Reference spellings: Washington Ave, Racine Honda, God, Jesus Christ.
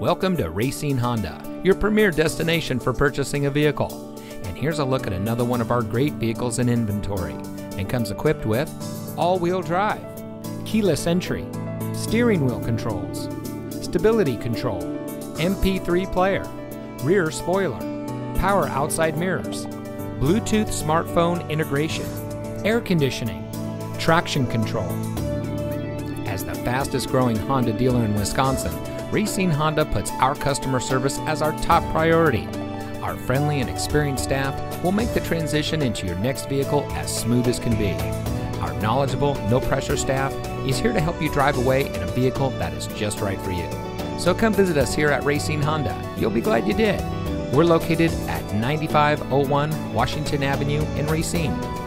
Welcome to Racine Honda, your premier destination for purchasing a vehicle. And here's a look at another one of our great vehicles in inventory. And comes equipped with all-wheel drive, keyless entry, steering wheel controls, stability control, MP3 player, rear spoiler, power outside mirrors, Bluetooth smartphone integration, air conditioning, traction control. As the fastest growing Honda dealer in Wisconsin, Racine Honda puts our customer service as our top priority. Our friendly and experienced staff will make the transition into your next vehicle as smooth as can be. Our knowledgeable, no-pressure staff is here to help you drive away in a vehicle that is just right for you. So come visit us here at Racine Honda. You'll be glad you did. We're located at 9501 Washington Avenue in Racine.